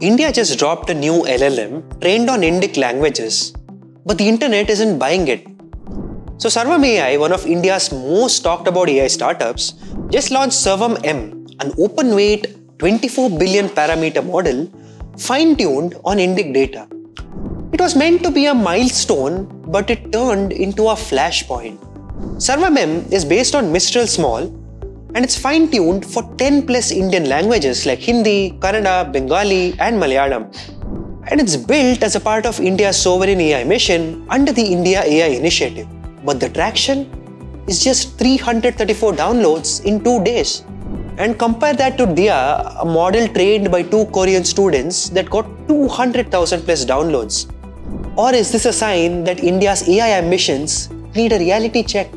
India just dropped a new LLM trained on Indic languages, but the internet isn't buying it. So Sarvam AI, one of India's most talked about AI startups, just launched Sarvam M, an open-weight 24 billion parameter model fine-tuned on Indic data. It was meant to be a milestone, but it turned into a flashpoint. Sarvam M is based on Mistral Small, and it's fine-tuned for 10+ Indian languages like Hindi, Kannada, Bengali and Malayalam. And it's built as a part of India's sovereign AI mission under the India AI Initiative. But the traction is just 334 downloads in 2 days. And compare that to DIA, a model trained by 2 Korean students that got 200,000+ downloads. Or is this a sign that India's AI ambitions need a reality check?